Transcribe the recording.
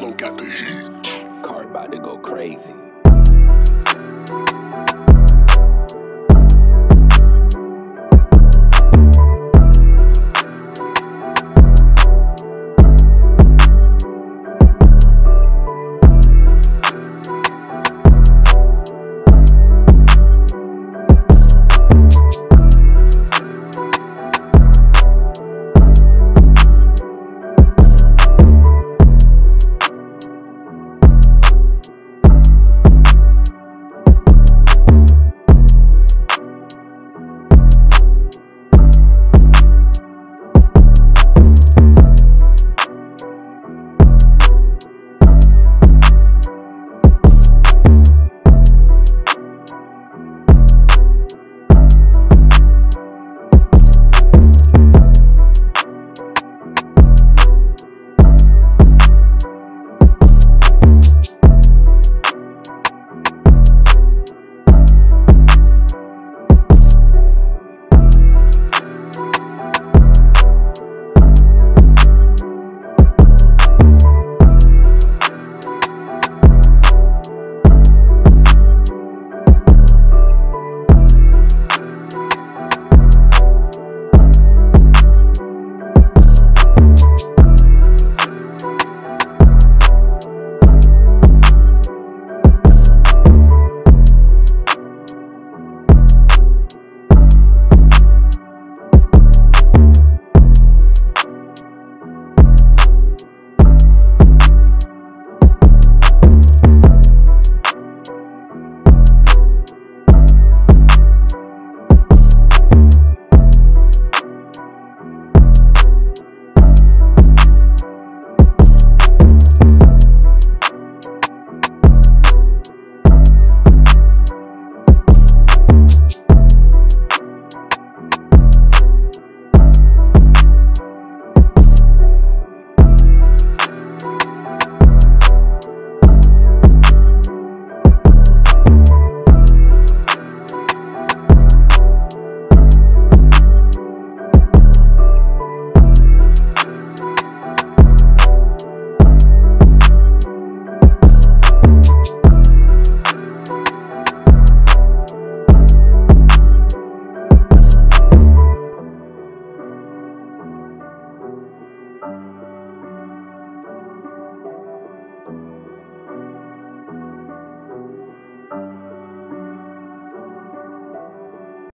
Mellow got the heat. Car about to go crazy.